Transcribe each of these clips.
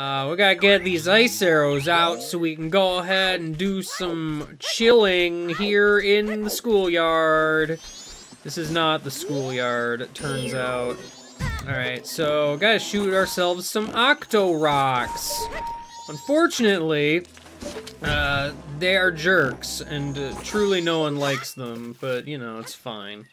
We gotta get these ice arrows out so we can go ahead and do some chilling here in the schoolyard. This is not the schoolyard, it turns out. Alright, so gotta shoot ourselves some Octo Rocks. Unfortunately, they are jerks, and truly no one likes them, but, you know, it's fine.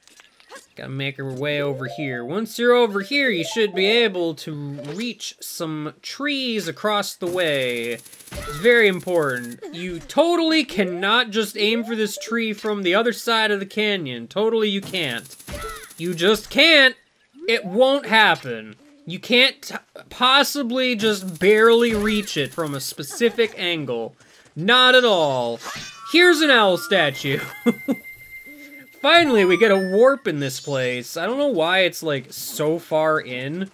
Gotta make our way over here. Once you're over here, you should be able to reach some trees across the way. It's very important. You totally cannot just aim for this tree from the other side of the canyon. Totally you can't. You just can't. It won't happen. You can't possibly just barely reach it from a specific angle. Not at all. Here's an owl statue. Finally, we get a warp in this place. I don't know why it's, like, so far in.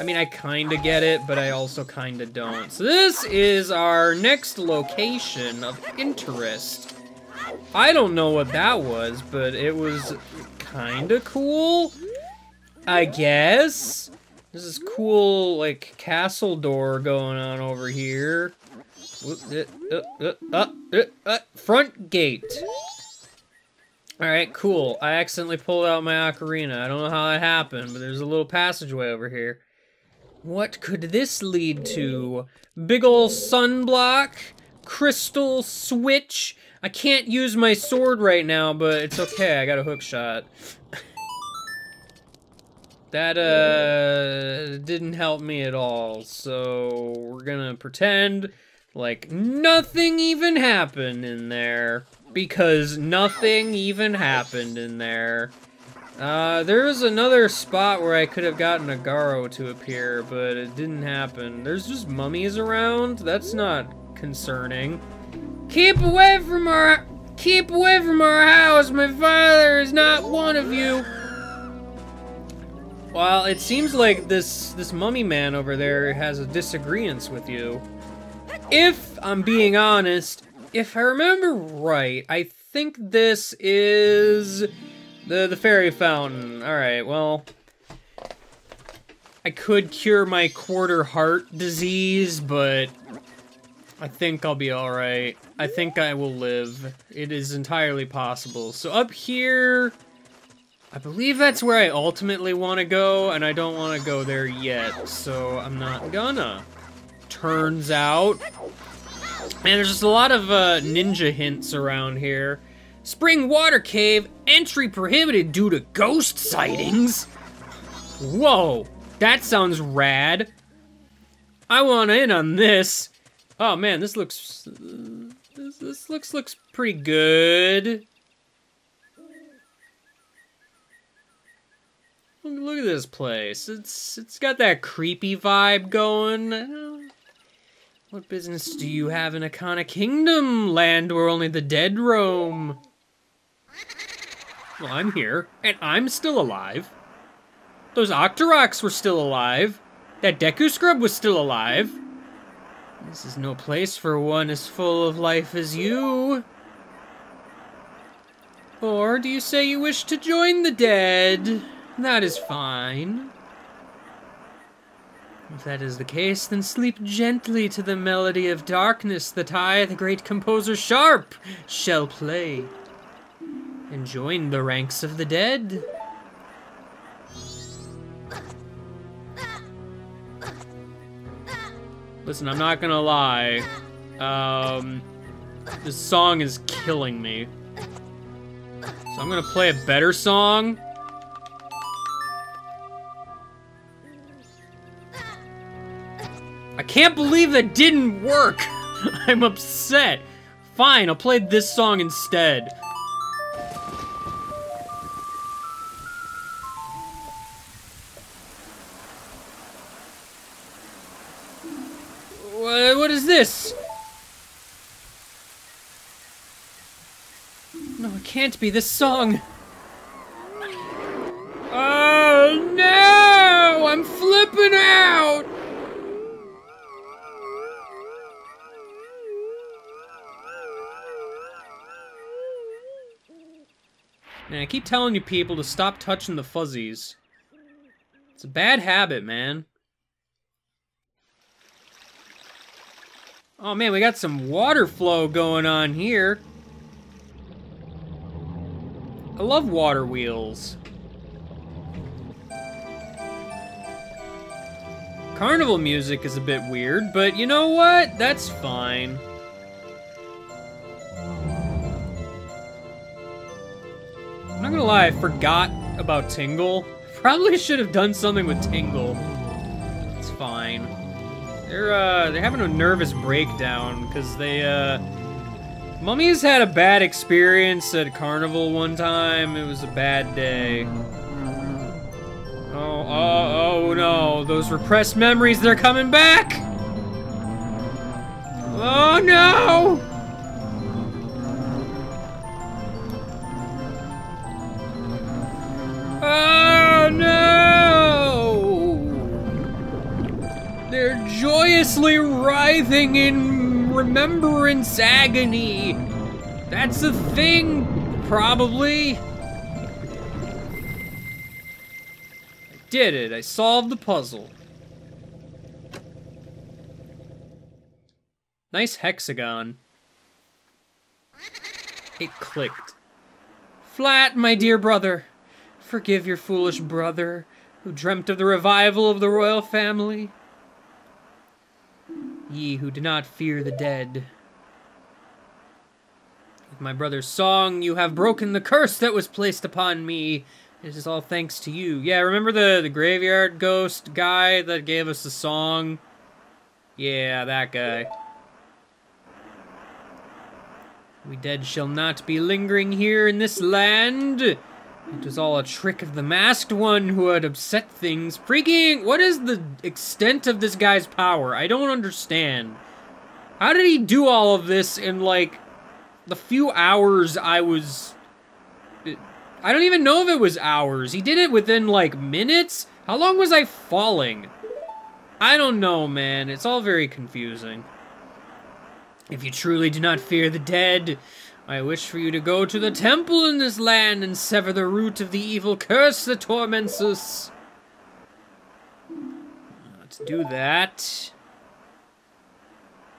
I mean, I kind of get it, but I also kind of don't. So this is our next location of interest. I don't know what that was, but it was kind of cool, I guess. There's this cool, like, castle door going on over here. Front gate. Alright, cool. I accidentally pulled out my ocarina. I don't know how that happened, but there's a little passageway over here. What could this lead to? Big ol' sunblock? Crystal switch? I can't use my sword right now, but it's okay. I got a hook shot. That, didn't help me at all, so we're gonna pretend like nothing even happened in there. Because nothing even happened in there. There's another spot where I could have gotten a Garo to appear, but it didn't happen. There's just mummies around. That's not concerning. Keep away from our house. My father is not one of you. Well, it seems like this mummy man over there has a disagreement with you. If I'm being honest, if I remember right, I think this is the fairy fountain. Alright, well, I could cure my quarter heart disease, but I think I'll be alright. I think I will live. It is entirely possible. So up here, I believe that's where I ultimately want to go, and I don't want to go there yet, so I'm not gonna. Turns out. Man, there's just a lot of ninja hints around here. Spring water cave, entry prohibited due to ghost sightings. Whoa, that sounds rad. I want in on this. Oh man, this looks this looks pretty good. Look at this place. It's got that creepy vibe going. What business do you have in Ikana Kingdom, land where only the dead roam? Well, I'm here, and I'm still alive. Those Octoroks were still alive. That Deku Scrub was still alive. This is no place for one as full of life as you. Or do you say you wish to join the dead? That is fine. If that is the case, then sleep gently to the melody of darkness that I, the great composer Sharp, shall play. And join the ranks of the dead. Listen, I'm not gonna lie. This song is killing me. So I'm gonna play a better song. I can't believe that didn't work! I'm upset! Fine, I'll play this song instead. What is this? No, it can't be this song. Oh no! I'm flipping out! Man, I keep telling you people to stop touching the fuzzies. It's a bad habit, man. Oh man, we got some water flow going on here. I love water wheels. Carnival music is a bit weird, but you know what? That's fine. I'm not gonna lie, I forgot about Tingle. Probably should have done something with Tingle. It's fine. They're having a nervous breakdown because they Mummy's had a bad experience at a carnival one time. It was a bad day. Oh no, those repressed memories, they're coming back! Oh no! Oh no! They're joyously writhing in remembrance agony. That's a thing, probably. Did it. I solved the puzzle. Nice hexagon. It clicked. Flat, my dear brother. Forgive your foolish brother who dreamt of the revival of the royal family. Ye who do not fear the dead. With my brother's song, you have broken the curse that was placed upon me. This is all thanks to you. Yeah, remember the graveyard ghost guy that gave us the song? Yeah, that guy. We dead shall not be lingering here in this land. It was all a trick of the masked one who had upset things. Freaking, what is the extent of this guy's power? I don't understand. How did he do all of this in, like, the few hours I was... I don't even know if it was hours. He did it within, like, minutes? How long was I falling? I don't know, man. It's all very confusing. If you truly do not fear the dead, I wish for you to go to the temple in this land and sever the root of the evil curse that torments us. Let's do that.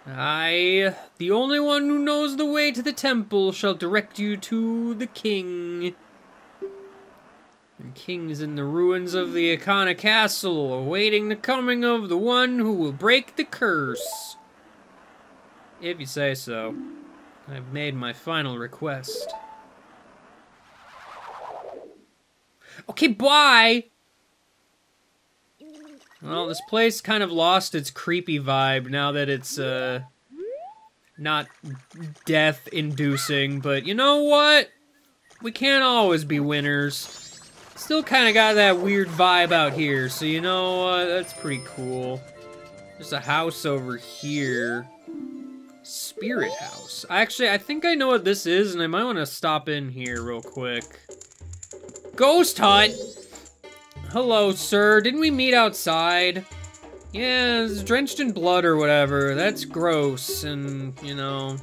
I, the only one who knows the way to the temple, shall direct you to the king. The king is in the ruins of the Ikana Castle, awaiting the coming of the one who will break the curse. If you say so, I've made my final request. Okay, bye! Well, this place kind of lost its creepy vibe now that it's, not death-inducing, but you know what? We can't always be winners. Still kind of got that weird vibe out here, so you know, that's pretty cool. There's a house over here. Spirit House. Actually, I think I know what this is, and I might want to stop in here real quick. Ghost Hunt! Hello, sir. Didn't we meet outside? Yeah, it's drenched in blood or whatever. That's gross, and, you know...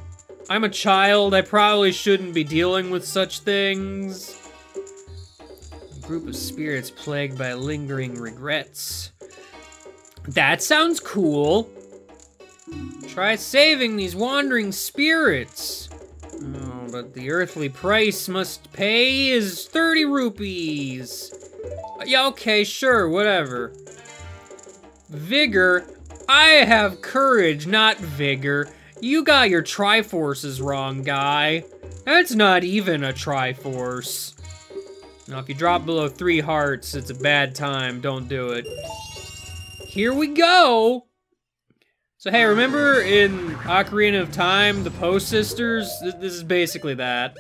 I'm a child. I probably shouldn't be dealing with such things. Group of spirits plagued by lingering regrets. That sounds cool. Try saving these wandering spirits. Oh, but the earthly price must pay is 30 rupees. Yeah, okay, sure, whatever. Vigor. I have courage, not vigor. You got your Triforces wrong, guy. That's not even a Triforce. Now, if you drop below 3 hearts, it's a bad time. Don't do it. Here we go! So, hey, remember in Ocarina of Time, the Poe Sisters? This is basically that.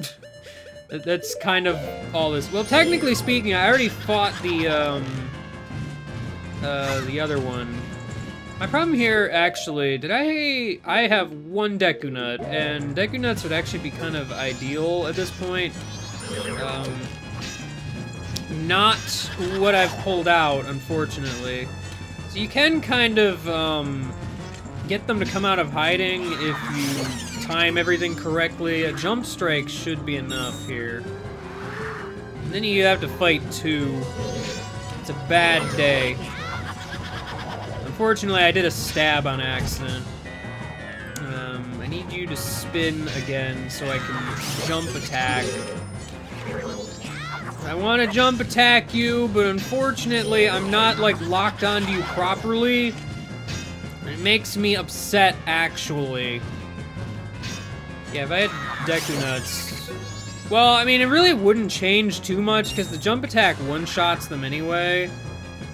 That's kind of all this. Well, technically speaking, I already fought the other one. My problem here, actually, I have one Deku Nut, and Deku Nuts would actually be kind of ideal at this point. Not what I've pulled out, unfortunately. So you can kind of get them to come out of hiding if you time everything correctly. A jump strike should be enough here. And then you have to fight 2. It's a bad day. Unfortunately, I did a stab on accident. I need you to spin again so I can jump attack. I want to jump attack you, but unfortunately I'm not, like, locked onto you properly. It makes me upset, actually. Yeah, if I had Deku Nuts... Well, I mean, it really wouldn't change too much, because the jump attack one-shots them anyway.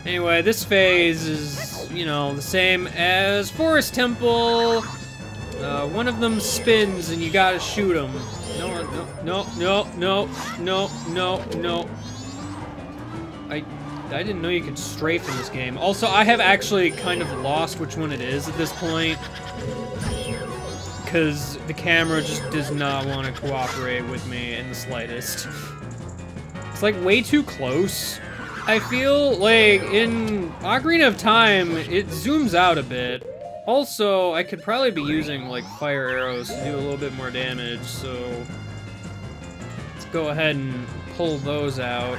Anyway, this phase is, you know, the same as Forest Temple. One of them spins, and you gotta shoot them. No. I didn't know you could strafe in this game. Also, I have actually kind of lost which one it is at this point, because the camera just does not want to cooperate with me in the slightest. It's like way too close. I feel like in Ocarina of Time, it zooms out a bit. Also, I could probably be using, like, fire arrows to do a little bit more damage, so... Let's go ahead and pull those out.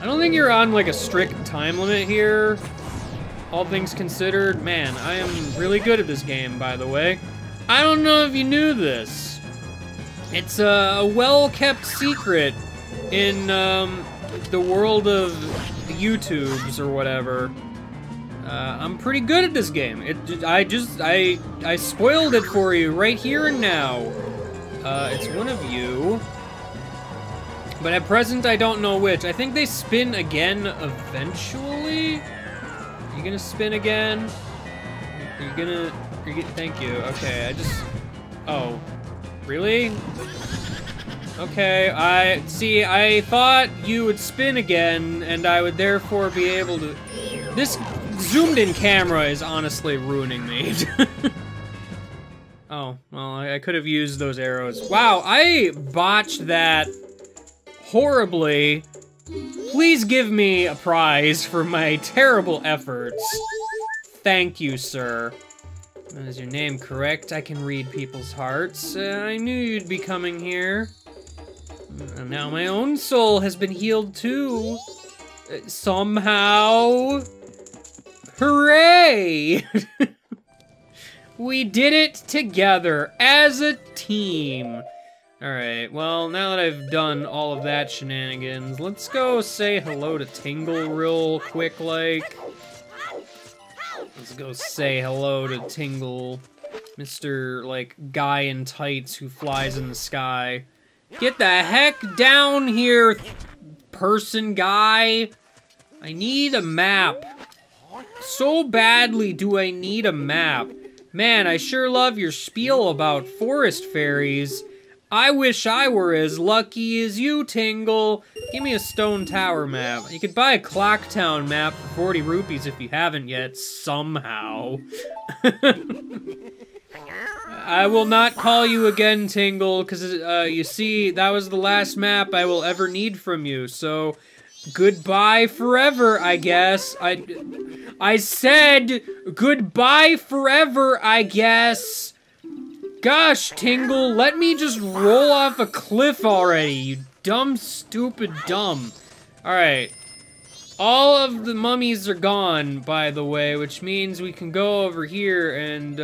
I don't think you're on, like, a strict time limit here, all things considered. Man, I am really good at this game, by the way. I don't know if you knew this. It's a well-kept secret in, the world of YouTubes or whatever. I'm pretty good at this game. I spoiled it for you right here and now. It's one of you. But at present, I don't know which. I think they spin again eventually? Are you gonna spin again? Thank you. Okay, Oh. Really? Okay, I thought you would spin again, and I would therefore be able to... This... zoomed-in camera is honestly ruining me. Oh, well, I could have used those arrows. Wow, I botched that horribly. Please give me a prize for my terrible efforts. Thank you, sir. Is your name correct? I can read people's hearts. I knew you'd be coming here. And now my own soul has been healed, too. Somehow... Hooray! We did it together as a team. All right, well, now that I've done all of that shenanigans, let's go say hello to Tingle real quick, like. Let's go say hello to Tingle, Mr., like, guy in tights who flies in the sky. Get the heck down here, person guy. I need a map. So badly do I need a map. Man, I sure love your spiel about forest fairies. I wish I were as lucky as you, Tingle. Give me a Stone Tower map. You could buy a Clock Town map for 40 rupees if you haven't yet, somehow. I will not call you again, Tingle, because, you see, that was the last map I will ever need from you, so... Goodbye forever, I guess. I said goodbye forever, I guess. Gosh, Tingle, let me just roll off a cliff already, you dumb, stupid dumb. All right. All of the mummies are gone, by the way, which means we can go over here and,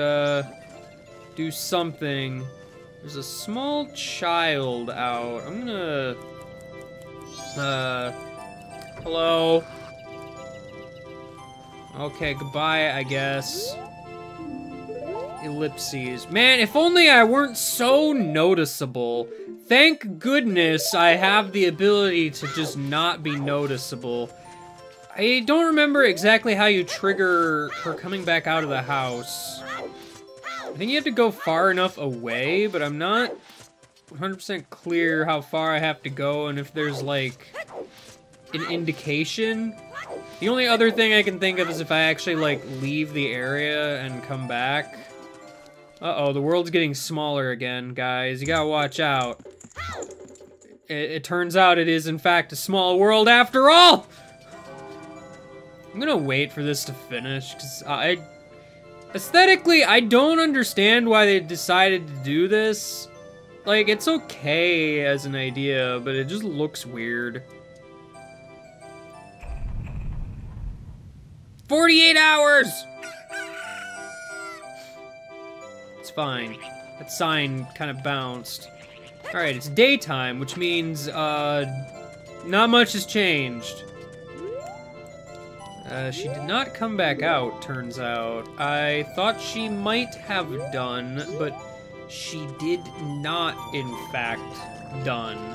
do something. There's a small child out. I'm gonna, hello. Okay, goodbye, I guess. Ellipses. Man, if only I weren't so noticeable. Thank goodness I have the ability to just not be noticeable. I don't remember exactly how you trigger her coming back out of the house. I think you have to go far enough away, but I'm not 100% clear how far I have to go and if there's, like... an indication? The only other thing I can think of is if I actually, like, leave the area and come back. Uh-oh, the world's getting smaller again, guys. You gotta watch out. It turns out it is, in fact, a small world after all! I'm gonna wait for this to finish, because aesthetically, I don't understand why they decided to do this. Like, it's okay as an idea, but it just looks weird. 48 hours! It's It's fine. That sign kind of bounced. Alright, it's daytime, which means, not much has changed. She did not come back out, turns out. I thought she might have done, but she did not, in fact, done.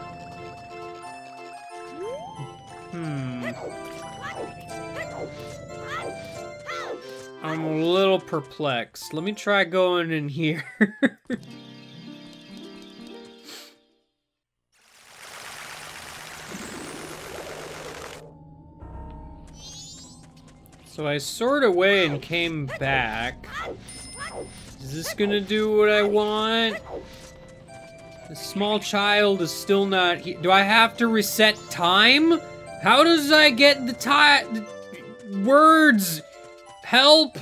I'm a little perplexed. Let me try going in here. So I soared away and came back. Is this gonna do what I want? The small child is still not here. Do I have to reset time? How does I get the words? Help!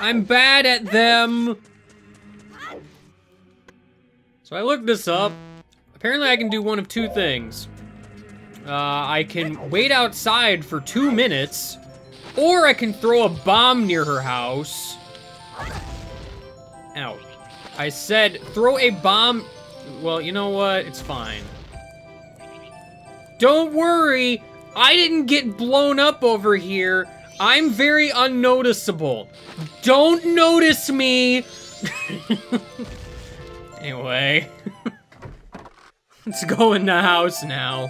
I'm bad at them. So I looked this up. Apparently I can do one of two things. I can wait outside for 2 minutes. Or I can throw a bomb near her house. Ow. I said, throw a bomb. Well, you know what? It's fine. Don't worry. I didn't get blown up over here. I'm very unnoticeable. Don't notice me. Anyway. Let's go in the house now.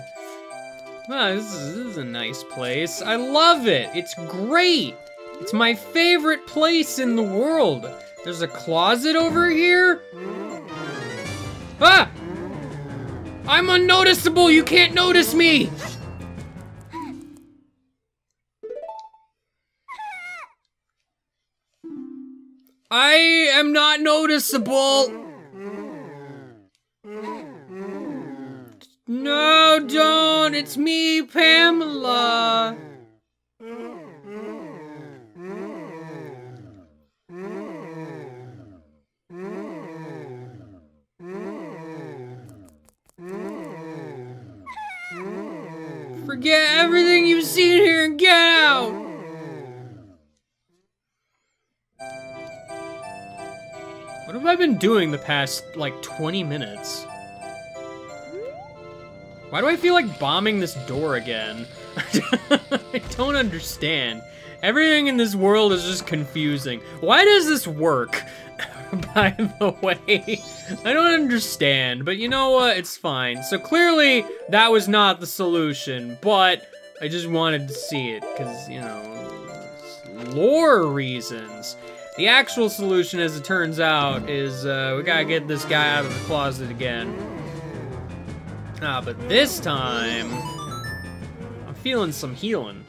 Oh, this is a nice place. I love it. It's great. It's my favorite place in the world. There's a closet over here. Ah! I'm unnoticeable. You can't notice me. I am not noticeable. No, don't! It's me, Pamela! Forget everything you've seen here and get out! What have I been doing the past, like, 20 minutes? Why do I feel like bombing this door again? I don't understand. Everything in this world is just confusing. Why does this work? By the way, I don't understand, but you know what? It's fine. So clearly, that was not the solution, but I just wanted to see it, because, you know, lore reasons. The actual solution, as it turns out, is we gotta get this guy out of the closet again. Ah, but this time, I'm feeling some healing.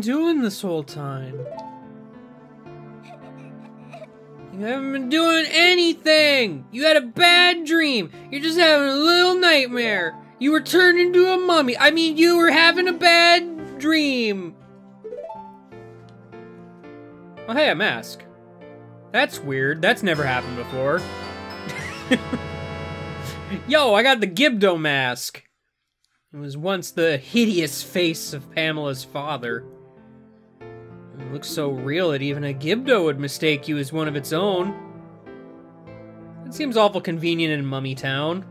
Doing this whole time? You haven't been doing anything! You had a bad dream! You're just having a little nightmare! You were turned into a mummy! I mean, you were having a bad dream! Oh hey, a mask. That's weird. That's never happened before. Yo, I got the Gibdo Mask! It was once the hideous face of Pamela's father. It looks so real that even a Gibdo would mistake you as one of its own. It seems awful convenient in Mummy Town.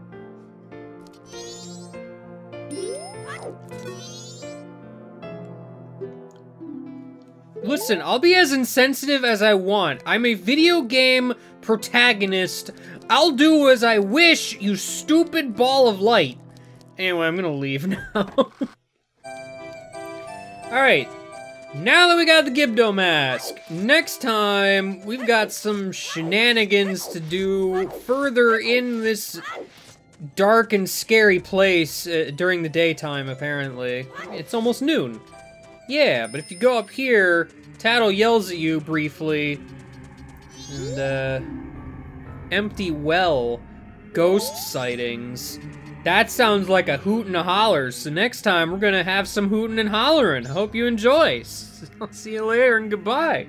Listen, I'll be as insensitive as I want. I'm a video game protagonist. I'll do as I wish, you stupid ball of light. Anyway, I'm gonna leave now. Alright. Now that we got the Gibdo Mask, next time we've got some shenanigans to do further in this dark and scary place during the daytime, apparently. It's almost noon. Yeah, but if you go up here, Tattle yells at you briefly, and empty well ghost sightings. That sounds like a hoot and a holler, so next time we're gonna have some hootin' and hollerin'. Hope you enjoy. I'll see you later and goodbye.